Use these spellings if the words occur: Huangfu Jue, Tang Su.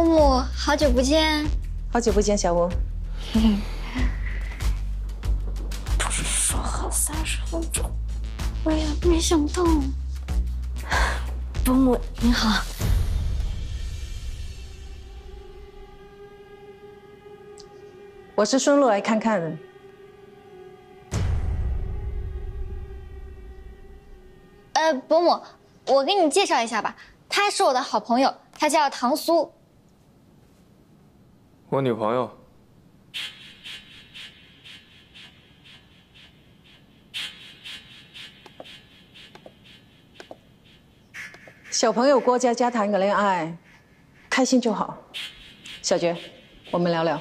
木木，好久不见。好久不见，小吴。不是说好30分钟？我也没想到。伯母您好。我是顺路来看看的。 伯母，我给你介绍一下吧，她是我的好朋友，她叫唐苏。我女朋友。小朋友过家家谈个恋爱，开心就好。小珏，我们聊聊。